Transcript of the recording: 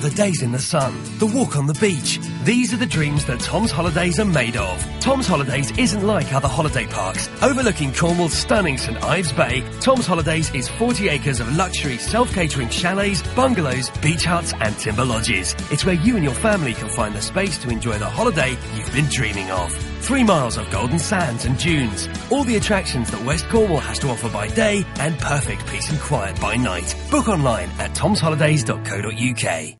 the days in the sun, the walk on the beach. These are the dreams that Tom's Holidays are made of. Tom's Holidays isn't like other holiday parks. Overlooking Cornwall's stunning St Ives Bay, Tom's Holidays is 40 acres of luxury self-catering chalets, bungalows, beach huts and timber lodges. It's where you and your family can find the space to enjoy the holiday you've been dreaming of. 3 miles of golden sands and dunes, all the attractions that West Cornwall has to offer by day and perfect peace and quiet by night. Book online at tomsholidays.co.uk.